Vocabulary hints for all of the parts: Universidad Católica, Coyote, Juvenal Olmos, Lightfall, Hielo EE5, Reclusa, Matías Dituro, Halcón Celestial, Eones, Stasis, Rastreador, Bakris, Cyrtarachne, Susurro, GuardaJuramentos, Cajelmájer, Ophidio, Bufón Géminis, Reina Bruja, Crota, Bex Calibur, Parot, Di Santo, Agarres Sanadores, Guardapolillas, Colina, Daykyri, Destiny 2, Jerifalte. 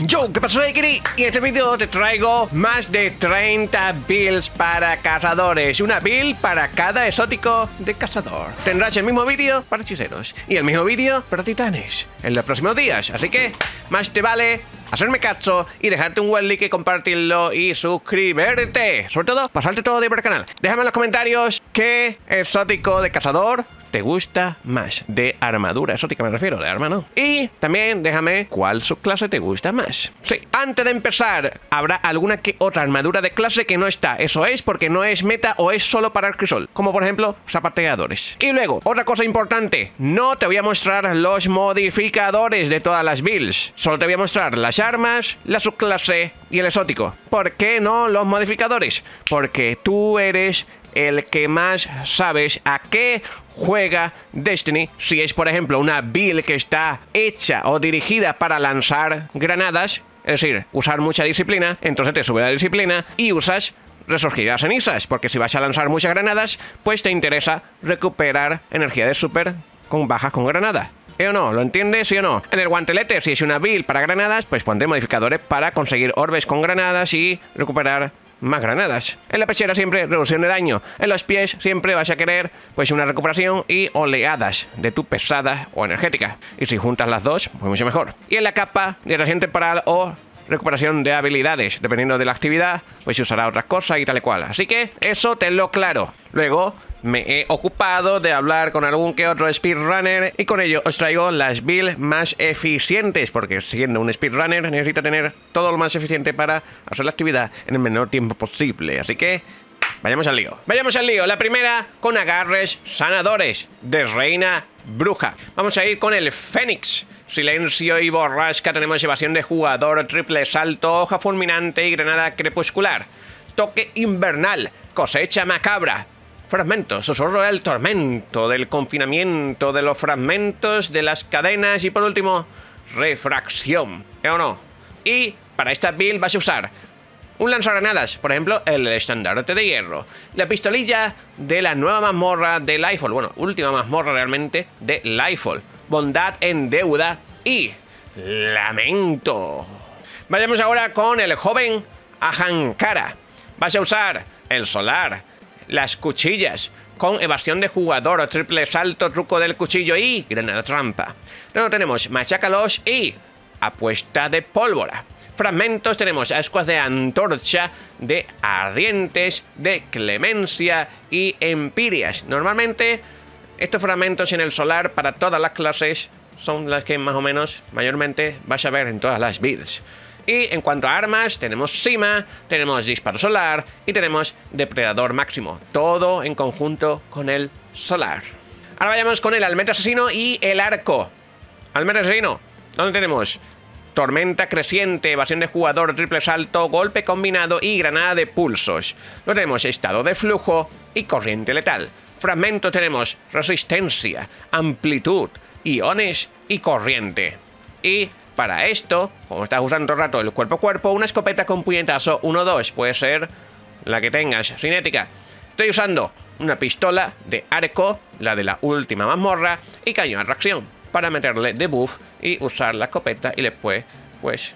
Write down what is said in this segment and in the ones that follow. Yo, ¿qué pasa, Daykyri? Y en este vídeo te traigo más de 30 builds para cazadores. Una build para cada exótico de cazador. Tendrás el mismo vídeo para hechiceros y el mismo vídeo para titanes en los próximos días. Así que más te vale hacerme caso y dejarte un buen like, compartirlo y suscribirte. Sobre todo, pasarte todo de por el canal. Déjame en los comentarios qué exótico de cazador te gusta más. De armadura exótica me refiero, de arma no. Y también déjame cuál subclase te gusta más. Sí, antes de empezar, habrá alguna que otra armadura de clase que no está. Eso es porque no es meta o es solo para el crisol, como por ejemplo zapateadores. Y luego, otra cosa importante, no te voy a mostrar los modificadores de todas las builds. Solo te voy a mostrar las armas, la subclase y el exótico. ¿Por qué no los modificadores? Porque tú eres el que más sabes a qué juega Destiny. Si es, por ejemplo, una build que está hecha o dirigida para lanzar granadas, es decir, usar mucha disciplina, entonces te sube la disciplina y usas resurgidas cenizas, porque si vas a lanzar muchas granadas, pues te interesa recuperar energía de super con bajas con granadas. ¿Eh o no? ¿Lo entiendes? ¿Sí o no? En el guantelete, si es una build para granadas, pues pondré modificadores para conseguir orbes con granadas y recuperar más granadas. En la pechera siempre reducción de daño. En los pies siempre vas a querer pues una recuperación y oleadas de tu pesada o energética. Y si juntas las dos, pues mucho mejor. Y en la capa, hidratación temporal o recuperación de habilidades. Dependiendo de la actividad, pues se usará otras cosas y tal y cual. Así que eso tenlo claro. Luego me he ocupado de hablar con algún que otro speedrunner y con ello os traigo las builds más eficientes, porque siendo un speedrunner necesita tener todo lo más eficiente para hacer la actividad en el menor tiempo posible. Así que vayamos al lío. Vayamos al lío. La primera con agarres sanadores de Reina Bruja. Vamos a ir con el Fénix. Silencio y borrasca. Tenemos evasión de jugador, triple salto, hoja fulminante y granada crepuscular. Toque invernal, cosecha macabra. Fragmentos, susurro del tormento, del confinamiento, de los fragmentos, de las cadenas y por último, refracción, ¿eh o no? Y para esta build vas a usar un lanzagranadas, por ejemplo, el estandarte de hierro, la pistolilla de la nueva mazmorra de Lightfall, bueno, última mazmorra realmente de Lightfall, bondad en deuda y lamento. Vayamos ahora con el joven Ahamkara. Vas a usar el solar, las cuchillas, con evasión de jugador o triple salto, truco del cuchillo y granada trampa. Luego tenemos machácalos y apuesta de pólvora. Fragmentos tenemos ascuas de antorcha, de ardientes, de clemencia y empirias. Normalmente estos fragmentos en el solar para todas las clases son las que más o menos mayormente vas a ver en todas las builds. Y en cuanto a armas, tenemos Sima, tenemos Disparo Solar y tenemos Depredador Máximo. Todo en conjunto con el Solar. Ahora vayamos con el Almete Asesino y el Arco. Almete Asesino, ¿dónde tenemos? Tormenta Creciente, evasión de jugador, triple salto, golpe combinado y granada de pulsos. Luego tenemos Estado de Flujo y Corriente Letal. Fragmentos tenemos Resistencia, Amplitud, Iones y Corriente. Y para esto, como estás usando todo el rato el cuerpo a cuerpo, una escopeta con puñetazo 1-2, puede ser la que tengas, cinética. Estoy usando una pistola de arco, la de la última mazmorra, y cañón a reacción, para meterle debuff y usar la escopeta y después, pues,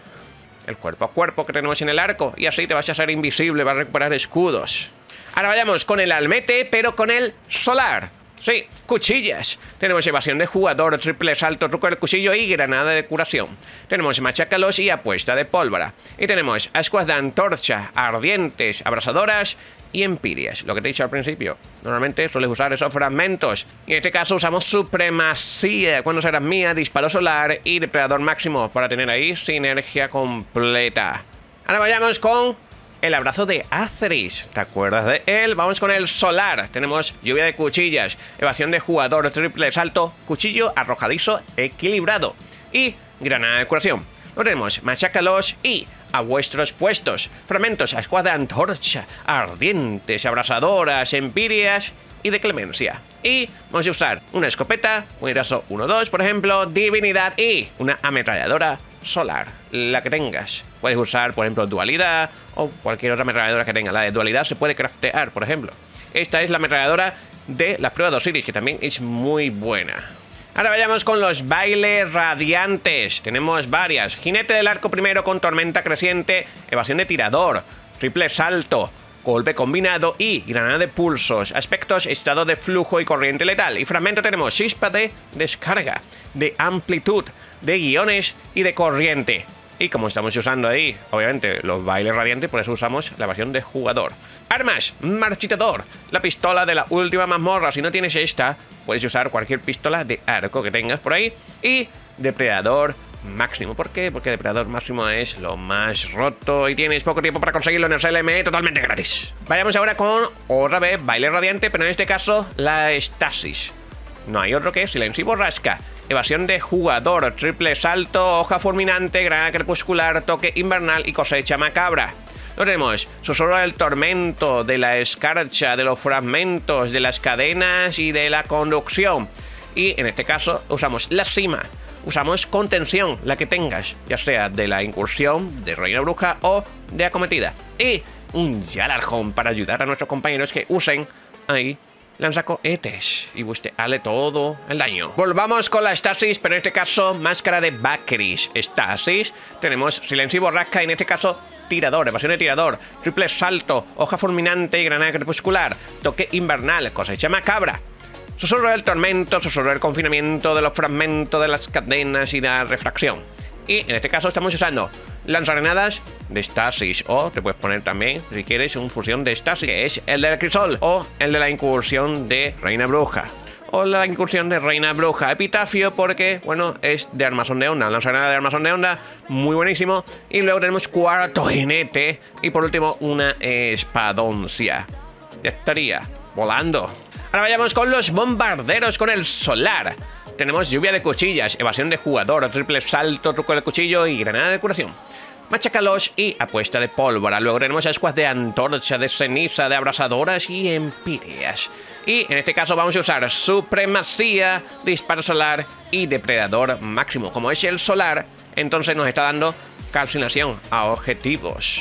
el cuerpo a cuerpo que tenemos en el arco. Y así te vas a hacer invisible, vas a recuperar escudos. Ahora vayamos con el almete, pero con el solar. Sí, cuchillas. Tenemos evasión de jugador, triple salto, truco del cuchillo y granada de curación. Tenemos machácalos y apuesta de pólvora. Y tenemos ascuas de antorcha, ardientes, abrasadoras y empirias. Lo que te he dicho al principio. Normalmente sueles usar esos fragmentos. Y en este caso usamos supremacía, cuando serás mía, disparo solar y depredador máximo, para tener ahí sinergia completa. Ahora vayamos con el abrazo de Osiris, ¿te acuerdas de él? Vamos con el solar. Tenemos lluvia de cuchillas, evasión de jugador, triple salto, cuchillo arrojadizo equilibrado y granada de curación. Lo tenemos, machácalos y a vuestros puestos. Fragmentos, ascuas de antorcha, ardientes, abrasadoras, empirias y de clemencia. Y vamos a usar una escopeta, un brazo 1-2, por ejemplo, divinidad y una ametralladora solar, la que tengas. Puedes usar, por ejemplo, dualidad o cualquier otra ametralladora que tenga. La de dualidad se puede craftear, por ejemplo. Esta es la ametralladora de las pruebas de Osiris, que también es muy buena. Ahora vayamos con los bailes radiantes. Tenemos varias. Jinete del arco primero con tormenta creciente, evasión de tirador, triple salto, golpe combinado y granada de pulsos, aspectos, estado de flujo y corriente letal. Y fragmento tenemos chispa de descarga, de amplitud, de guiones y de corriente. Y como estamos usando ahí, obviamente, los bailes radiantes, por eso usamos la evasión de jugador. Armas, marchitador, la pistola de la última mazmorra. Si no tienes esta, puedes usar cualquier pistola de arco que tengas por ahí. Y depredador máximo. ¿Por qué? Porque depredador máximo es lo más roto y tienes poco tiempo para conseguirlo en el SLME totalmente gratis. Vayamos ahora con otra vez baile radiante, pero en este caso la estasis. No hay otro que silencio y borrasca. Evasión de jugador, triple salto, hoja fulminante, granada crepuscular, toque invernal y cosecha macabra. Lo tenemos, susurro del tormento, de la escarcha, de los fragmentos, de las cadenas y de la conducción. Y en este caso usamos la cima, usamos contención, la que tengas, ya sea de la incursión, de reina bruja o de acometida. Y un yalarjón para ayudar a nuestros compañeros que usen ahí lanzacohetes y busteale todo el daño. Volvamos con la estasis, pero en este caso máscara de Bakris. Estasis, tenemos silencio y borrasca, en este caso tirador, evasión de tirador, triple salto, hoja fulminante y granada crepuscular, toque invernal, cosecha macabra, susurro del tormento, susurro del confinamiento, de los fragmentos, de las cadenas y de la refracción. Y en este caso estamos usando lanzagranadas de estasis, o te puedes poner también, si quieres, un fusión de estasis, que es el del crisol, o el de la incursión de reina bruja, o la incursión de reina bruja. Epitafio, porque, bueno, es de armazón de onda, lanzagranada de armazón de onda, muy buenísimo. Y luego tenemos cuarto jinete, y por último, una espadoncia. Ya estaría volando. Ahora vayamos con los bombarderos con el solar. Tenemos lluvia de cuchillas, evasión de jugador, triple salto, truco del cuchillo y granada de curación. Machacalos y apuesta de pólvora. Luego tenemos ascuas de antorcha, de ceniza, de abrasadoras y empíreas. Y en este caso vamos a usar supremacía, disparo solar y depredador máximo. Como es el solar, entonces nos está dando calcinación a objetivos.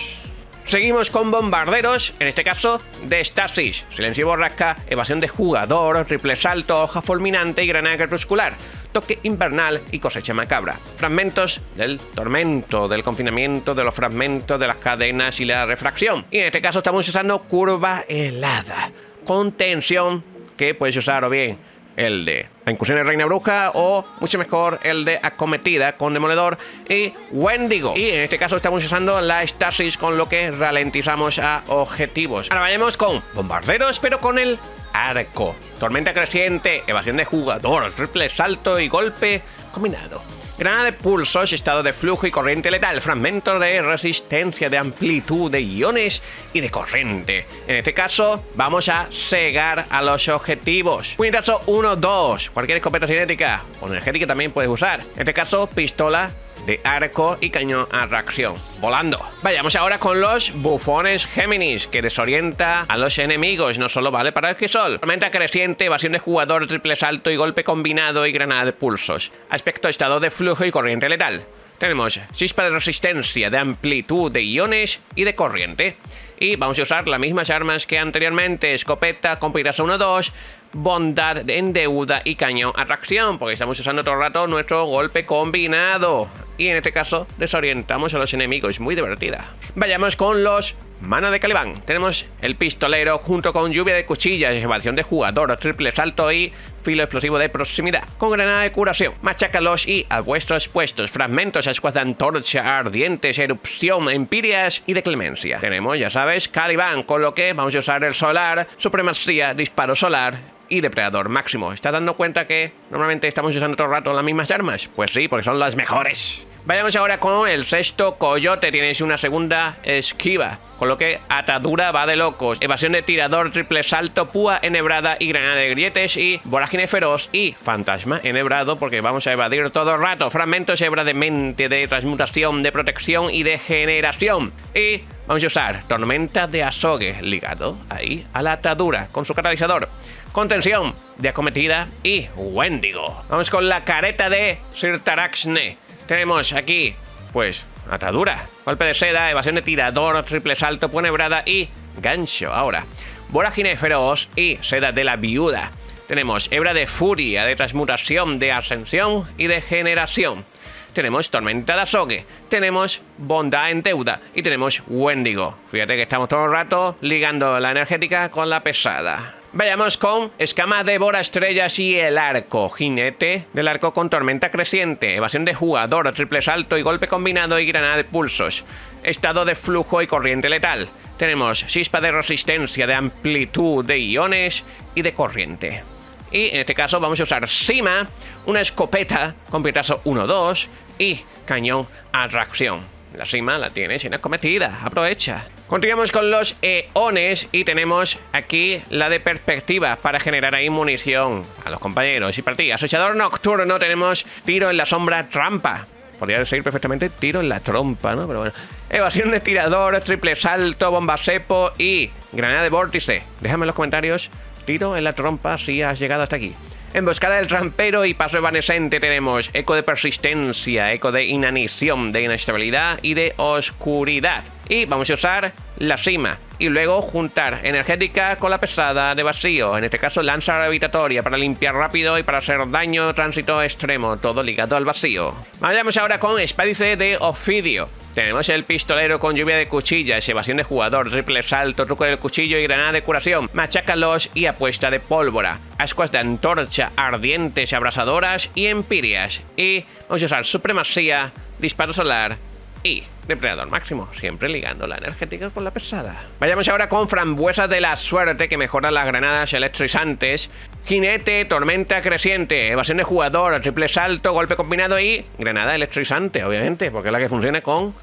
Seguimos con bombarderos, en este caso de estasis, silencio y borrasca, evasión de jugador, triple salto, hoja fulminante y granada crepuscular, toque invernal y cosecha macabra. Fragmentos del tormento, del confinamiento, de los fragmentos, de las cadenas y la refracción. Y en este caso estamos usando curva helada, contención, que puedes usar o bien el de la incursión de reina bruja o mucho mejor el de acometida con demoledor y Wendigo. Y en este caso estamos usando la estasis, con lo que ralentizamos a objetivos. Ahora vayamos con bombarderos, pero con el arco. Tormenta creciente, evasión de jugador, triple salto y golpe combinado, granada de pulsos, estado de flujo y corriente letal, fragmento de resistencia, de amplitud, de iones y de corriente. En este caso, vamos a cegar a los objetivos. Puñetazo 1-2, cualquier escopeta cinética o energética también puedes usar. En este caso, pistola de arco y cañón a reacción, volando. Vayamos ahora con los bufones Géminis, que desorienta a los enemigos, no solo vale para el crisol. Tormenta creciente, evasión de jugador, triple salto y golpe combinado y granada de pulsos, aspecto, estado de flujo y corriente letal. Tenemos chispa de resistencia, de amplitud, de iones y de corriente. Y vamos a usar las mismas armas que anteriormente, escopeta, compirasa 1-2, bondad en deuda y cañón a reacción, porque estamos usando todo el rato nuestro golpe combinado. Y en este caso desorientamos a los enemigos, muy divertida. Vayamos con los manos de Calibán. Tenemos el pistolero junto con lluvia de cuchillas, evasión de jugador, triple salto y filo explosivo de proximidad, con granada de curación. Machácalos y a vuestros puestos. Fragmentos, ascuas de antorcha, ardientes, erupción, empíreas y de clemencia. Tenemos, ya sabes, Calibán, con lo que vamos a usar el solar, supremacía, disparo solar y depredador máximo. ¿Estás dando cuenta que normalmente estamos usando todo el rato las mismas armas? Pues sí, porque son las mejores. Vayamos ahora con el sexto coyote. Tienes una segunda esquiva, con lo que atadura va de locos, evasión de tirador, triple salto, púa enhebrada y granada de grietes y vorágine feroz y fantasma enhebrado, porque vamos a evadir todo el rato. Fragmentos, hebra de mente, de transmutación, de protección y de generación. Y vamos a usar tormenta de azogue, ligado ahí a la atadura con su catalizador, contención de acometida y Wendigo. Vamos con la careta de Cyrtarachne. Tenemos aquí, pues, atadura, golpe de seda, evasión de tirador, triple salto, punebrada y gancho. Ahora, vorágine feroz y seda de la viuda, Tenemos hebra de furia, de transmutación, de ascensión y de generación. Tenemos tormenta de azogue, tenemos bondad en deuda y tenemos Wendigo. Fíjate que estamos todo el rato ligando la energética con la pesada. Vayamos con escama, devora estrellas y el arco. Jinete del arco con tormenta creciente, evasión de jugador, triple salto y golpe combinado y granada de pulsos. Estado de flujo y corriente letal. Tenemos chispa de resistencia, de amplitud, de iones y de corriente. Y en este caso vamos a usar Sima, una escopeta con pietrazo 1-2 y cañón a tracción. La Sima la tienes en escometida, aprovecha. Continuamos con los Eones y tenemos aquí la de perspectiva para generar ahí munición a los compañeros y partidas. Acechador nocturno, tenemos tiro en la sombra, trampa. Podría decir perfectamente tiro en la trompa, ¿no? Pero bueno. Evasión de tirador, triple salto, bomba sepo y granada de vórtice. Déjame en los comentarios tiro en la trompa si has llegado hasta aquí. Emboscada del rampero y paso evanescente, tenemos eco de persistencia, eco de inanición, de inestabilidad y de oscuridad. Y vamos a usar la Sima y luego juntar energética con la pesada de vacío. En este caso lanza gravitatoria para limpiar rápido y para hacer daño tránsito extremo, todo ligado al vacío. Vayamos ahora con Espádice de Ophidio. Tenemos el pistolero con lluvia de cuchillas, evasión de jugador, triple salto, truco del cuchillo y granada de curación, machácalos y apuesta de pólvora, ascuas de antorcha, ardientes, abrasadoras y empirias. Y vamos a usar supremacía, disparo solar y depredador máximo, siempre ligando la energética con la pesada. Vayamos ahora con frambuesas de la suerte, que mejora las granadas electrizantes. Jinete, tormenta creciente, evasión de jugador, triple salto, golpe combinado y granada electrizante, obviamente, porque es la que funciona con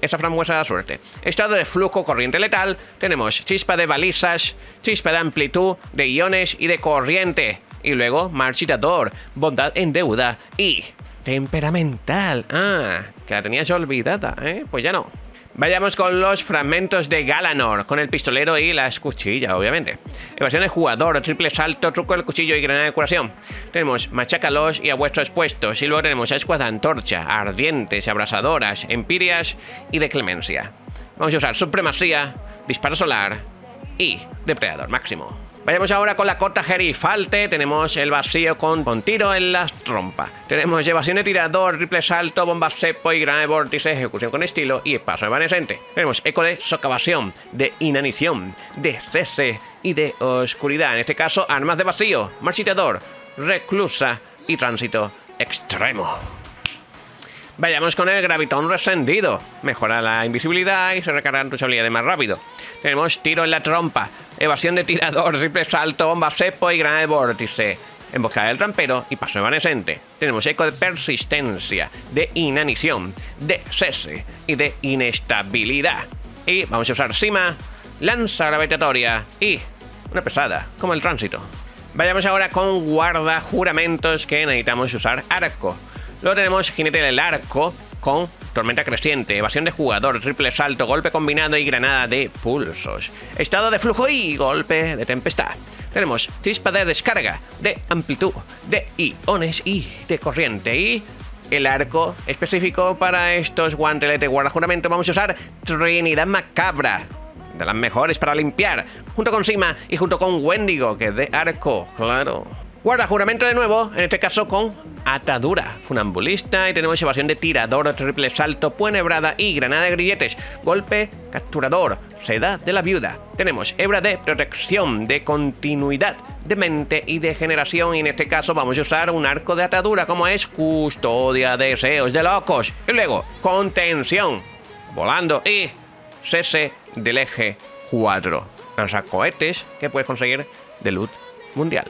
esa frambuesa de la suerte. Estado de flujo, corriente letal, tenemos chispa de balizas, chispa de amplitud, de iones y de corriente. Y luego marchitador, bondad en deuda y temperamental. Ah, que la tenías olvidada, ¿eh? Pues ya no. Vayamos con los fragmentos de Galanor, con el pistolero y las cuchillas, obviamente. Evasión de jugador, triple salto, truco del cuchillo y granada de curación. Tenemos machácalos y a vuestros puestos. Y luego tenemos ascuas de antorcha, ardientes, abrasadoras, empirias y de clemencia. Vamos a usar supremacía, disparo solar y depredador máximo. Vayamos ahora con la cota Jerifalte. Tenemos el vacío con tiro en las trompas. Tenemos evasión de tirador, triple salto, bomba sepo y granada de vórtice, ejecución con estilo y paso evanescente. Tenemos eco de socavación, de inanición, de cese y de oscuridad. En este caso, armas de vacío, marchitador, reclusa y tránsito extremo. Vayamos con el Graviton Rescendido. Mejora la invisibilidad y se recargan tus habilidades más rápido. Tenemos tiro en la trompa, evasión de tirador, triple salto, bomba sepo y granada de vórtice, emboscada del rampero y paso evanescente. Tenemos eco de persistencia, de inanición, de cese y de inestabilidad. Y vamos a usar Sima, lanza gravitatoria y una pesada, como el tránsito. Vayamos ahora con GuardaJuramentos, que necesitamos usar arco. Luego tenemos jinete del arco con tormenta creciente, evasión de jugador, triple salto, golpe combinado y granada de pulsos, estado de flujo y golpe de tempestad. Tenemos chispa de descarga, de amplitud, de iones y de corriente. Y el arco específico para estos guanteletes de guardajuramento, vamos a usar Trinidad Macabra, de las mejores para limpiar, junto con Sima y junto con Wendigo, que es de arco, claro. Guardajuramento de nuevo, en este caso con atadura, funambulista, y tenemos evasión de tirador, triple salto, puenhebrada y granada de grilletes, golpe capturador, seda de la viuda. Tenemos hebra de protección, de continuidad, de mente y de generación, y en este caso vamos a usar un arco de atadura, como es custodia, deseos de locos, y luego contención, volando y cese del eje 4. Lanza cohetes que puedes conseguir de loot mundial.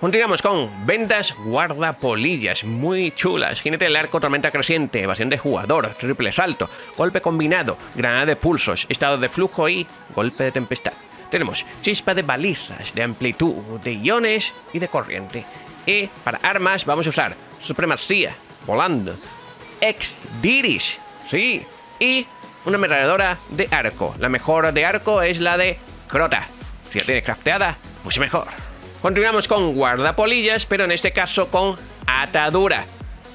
Continuamos con vendas guardapolillas, muy chulas. Jinete del arco, tormenta creciente, evasión de jugador, triple salto, golpe combinado, granada de pulsos, estado de flujo y golpe de tempestad. Tenemos chispa de balizas, de amplitud, de iones y de corriente. Y para armas vamos a usar supremacía, volando, ex-diris, sí, y una ametralladora de arco. La mejor de arco es la de crota. Si la tienes crafteada, mucho mejor. Continuamos con guardapolillas, pero en este caso con atadura.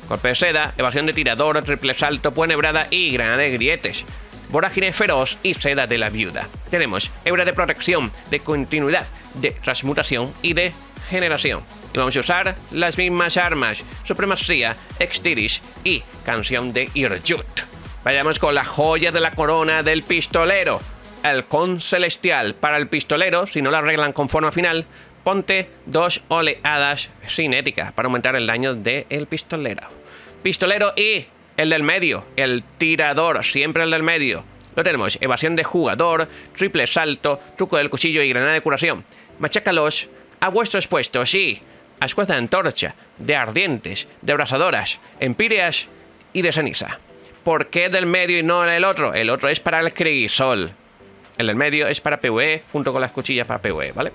Golpe de seda, evasión de tirador, triple salto, puenhebrada y granada de grilletes. Vorágine feroz y seda de la viuda. Tenemos hebra de protección, de continuidad, de transmutación y de generación. Y vamos a usar las mismas armas, Supremacía, Extiris y Canción de Irjut. Vayamos con la joya de la corona del pistolero, Halcón Celestial. Para el pistolero, si no lo arreglan con forma final, ponte dos oleadas cinéticas para aumentar el daño del pistolero. Pistolero y el del medio, el tirador, siempre el del medio. Lo tenemos, evasión de jugador, triple salto, truco del cuchillo y granada de curación. Machácalos a vuestros puestos y ascuas de antorcha, de ardientes, de abrasadoras, empíreas y de ceniza. ¿Por qué del medio y no el otro? El otro es para el crisol. El del medio es para PvE, junto con las cuchillas para PvE, ¿vale?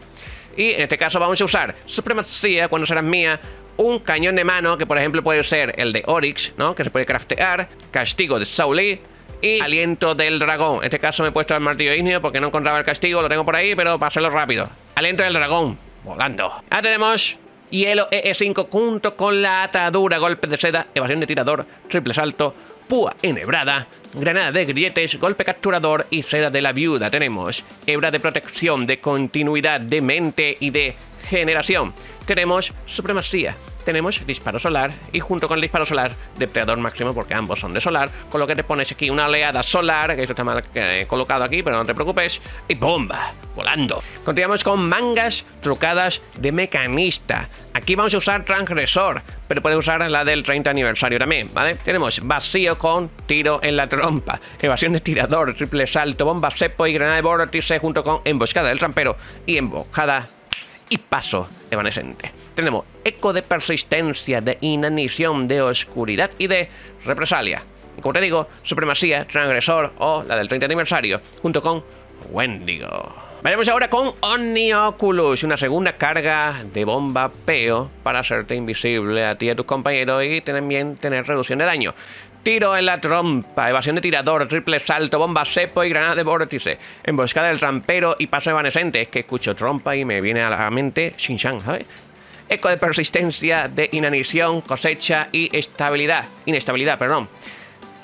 Y en este caso vamos a usar Supremacía, cuando serás mía, un cañón de mano, que por ejemplo puede ser el de Oryx, ¿no? Que se puede craftear, castigo de Sauli y aliento del dragón. En este caso me he puesto el martillo ígneo porque no encontraba el castigo, lo tengo por ahí, pero para hacerlo rápido. Aliento del dragón, volando. Ahora tenemos hielo EE5 junto con la atadura, golpe de seda, evasión de tirador, triple salto, púa enhebrada, granada de grilletes, golpe capturador y seda de la viuda. Tenemos hebra de protección, de continuidad, de mente y de generación. Tenemos supremacía. Tenemos disparo solar y junto con el disparo solar depredador máximo, porque ambos son de solar, con lo que te pones aquí una oleada solar, que esto está mal colocado aquí, pero no te preocupes, y bomba, volando. Continuamos con mangas trucadas de mecanista. Aquí vamos a usar transgresor, pero puedes usar la del 30 aniversario también, ¿vale? Tenemos vacío con tiro en la trompa, evasión de tirador, triple salto, bomba cepo y granada de vórtice junto con emboscada del trampero y emboscada y paso evanescente. Tenemos eco de persistencia, de inanición, de oscuridad y de represalia. Y como te digo, supremacía, transgresor o la del 30 aniversario, junto con Wendigo. Vayamos ahora con Omnioculus, una segunda carga de bomba peo para hacerte invisible a ti y a tus compañeros y también tener reducción de daño. Tiro en la trompa, evasión de tirador, triple salto, bomba cepo y granada de vórtice, emboscada del trampero y paso evanescente. Es que escucho trompa y me viene a la mente Shinchan, ¿sabes? Eco de persistencia, de inanición, cosecha y inestabilidad, perdón.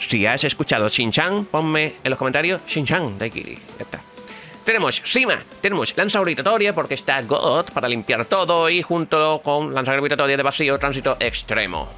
Si has escuchado Shinchan, ponme en los comentarios Shinchan, Daykyri, ya está. Tenemos Sima, tenemos lanza gravitatoria porque está God para limpiar todo y junto con lanza gravitatoria de vacío, tránsito extremo.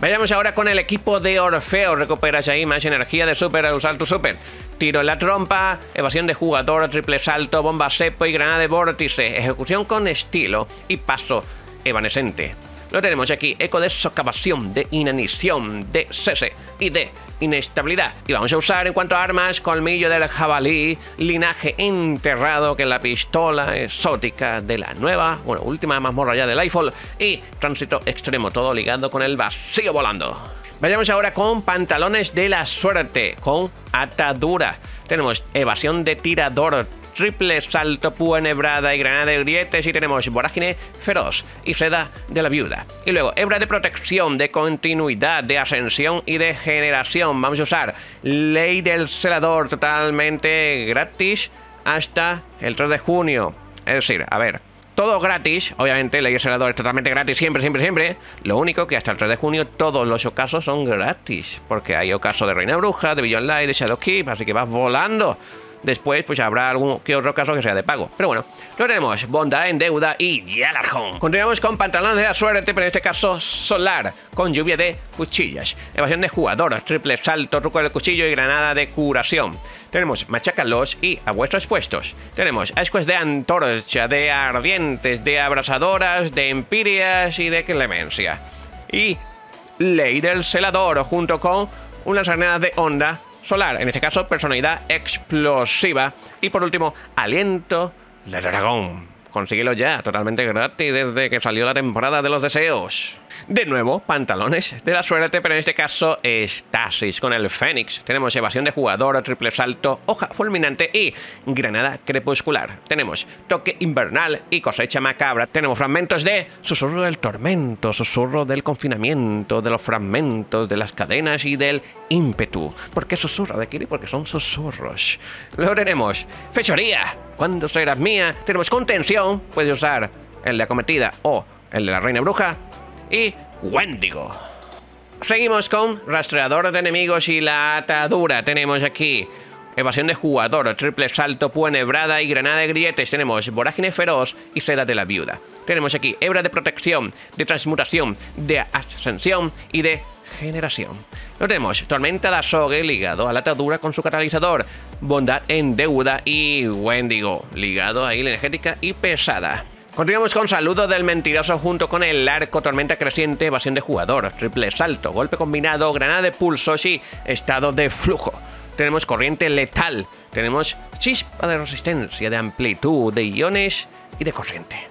Vayamos ahora con el equipo de Orfeo. Recuperas ahí más energía de super al usar tu super. Tiro en la trompa, evasión de jugador, triple salto, bomba cepo y granada de vórtice, ejecución con estilo y paso evanescente. Lo tenemos aquí, eco de socavación, de inanición, de cese y de inestabilidad. Y vamos a usar en cuanto a armas, colmillo del jabalí, linaje enterrado, que es la pistola exótica de la nueva, bueno, última mazmorra ya de Lightfall, y tránsito extremo, todo ligado con el vacío volando. Vayamos ahora con pantalones de la suerte, con atadura. Tenemos evasión de tirador, triple salto, púa enhebrada y granada de grietes, y tenemos vorágine feroz y seda de la viuda. Y luego, hebra de protección, de continuidad, de ascensión y de generación. Vamos a usar ley del celador totalmente gratis hasta el 3 de junio. Es decir, a ver, todo gratis, obviamente ley del celador es totalmente gratis siempre, siempre, siempre. Lo único que hasta el 3 de junio todos los ocasos son gratis, porque hay ocaso de Reina Bruja, de Beyond Light, de Shadowkeep, así que vas volando. Después pues habrá algún que otro caso que sea de pago, pero bueno, lo tenemos, bondad en deuda y Yalarjón. Continuamos con pantalones de la suerte, pero en este caso solar, con lluvia de cuchillas, evasión de jugador, triple salto, truco del cuchillo y granada de curación. Tenemos machácalos y a vuestros puestos. Tenemos ascuas de antorcha, de ardientes, de abrasadoras, de empíreas y de clemencia. Y ley del celador junto con unas granadas de onda solar, en este caso personalidad explosiva y por último aliento del dragón. Consíguelo ya, totalmente gratis desde que salió la temporada de los deseos. De nuevo, pantalones de la suerte, pero en este caso estasis con el fénix. Tenemos evasión de jugador, triple salto, hoja fulminante y granada crepuscular. Tenemos toque invernal y cosecha macabra. Tenemos fragmentos de susurro del tormento, susurro del confinamiento, de los fragmentos, de las cadenas y del ímpetu. ¿Por qué susurro, Daykyri? Porque son susurros. Luego tenemos fechoría, cuando serás mía. Tenemos contención, puedes usar el de acometida o el de la reina bruja. Y Wendigo. Seguimos con rastreador de enemigos y la atadura. Tenemos aquí evasión de jugador, triple salto, púa nebrada y granada de grilletes. Tenemos vorágine feroz y seda de la viuda. Tenemos aquí hebra de protección, de transmutación, de ascensión y de generación. Lo tenemos, tormenta de azogue ligado a la atadura con su catalizador, bondad en deuda y Wendigo ligado a isla energética y pesada. Continuamos con saludo del mentiroso junto con el arco, tormenta creciente, evasión de jugador, triple salto, golpe combinado, granada de pulsos y estado de flujo. Tenemos corriente letal, tenemos chispa de resistencia, de amplitud, de iones y de corriente.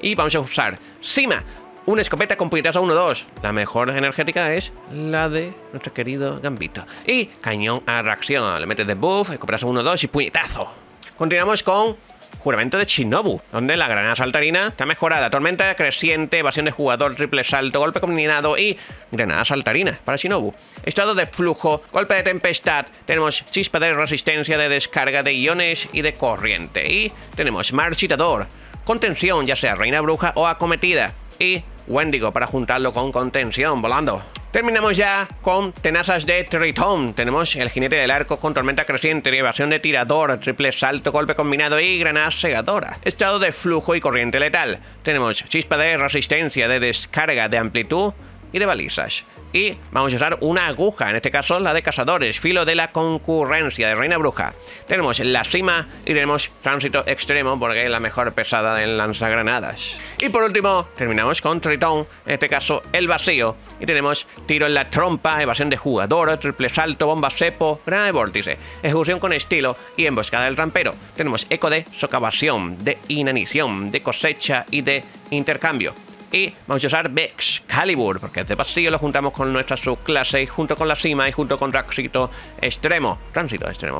Y vamos a usar Sima, una escopeta con puñetazo 1-2. La mejor energética es la de nuestro querido Gambito. Y cañón a reacción, le metes de buff, escopetazo 1-2 y puñetazo. Continuamos con juramento de Shinobu, donde la granada saltarina está mejorada. Tormenta creciente, evasión de jugador, triple salto, golpe combinado y granada saltarina para Shinobu. Estado de flujo, golpe de tempestad, tenemos chispa de resistencia, de descarga de iones y de corriente. Y tenemos marchitador, contención, ya sea reina bruja o acometida. Y Wendigo para juntarlo con contención, volando. Terminamos ya con tenazas de Tritón. Tenemos el jinete del arco con tormenta creciente, evasión de tirador, triple salto, golpe combinado y granada segadora. Estado de flujo y corriente letal. Tenemos chispa de resistencia, de descarga, de amplitud y de balizas. Y vamos a usar una aguja, en este caso la de cazadores, filo de la concurrencia de reina bruja. Tenemos la cima y tenemos tránsito extremo porque es la mejor pesada en lanzagranadas. Y por último terminamos con Tritón, en este caso el vacío. Y tenemos tiro en la trompa, evasión de jugador, triple salto, bomba cepo, granada de vórtice, ejecución con estilo y emboscada del rampero. Tenemos eco de socavación, de inanición, de cosecha y de intercambio. Y vamos a usar Bex Calibur, porque este vacío lo juntamos con nuestra subclase, junto con la cima y junto con tránsito extremo,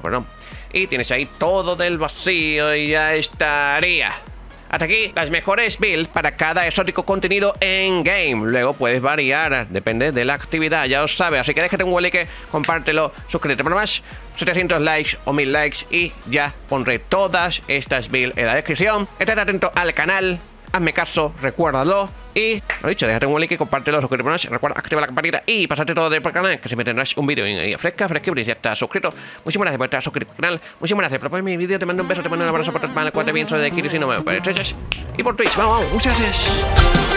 perdón. Y tienes ahí todo del vacío y ya estaría. Hasta aquí las mejores builds para cada exótico contenido en game. Luego puedes variar, depende de la actividad, ya lo sabes. Así que déjate un buen like, compártelo, suscríbete para más. 700 likes o 1000 likes y ya pondré todas estas builds en la descripción. Estate atento al canal. Hazme caso, recuérdalo y, lo dicho, déjate un like, compártelo, suscríbete, recuerda activar la campanita y pasarte todo por el canal, que siempre tendrás un vídeo en fresca, ya estás suscrito. Muchísimas gracias por estar suscrito al canal, muchísimas gracias por ver mi vídeo, te mando un beso, te mando un abrazo por tu hermano, cuídate bien, soy Daykyri, si no me voy a perder estrellas y por Twitch, vamos, muchas gracias.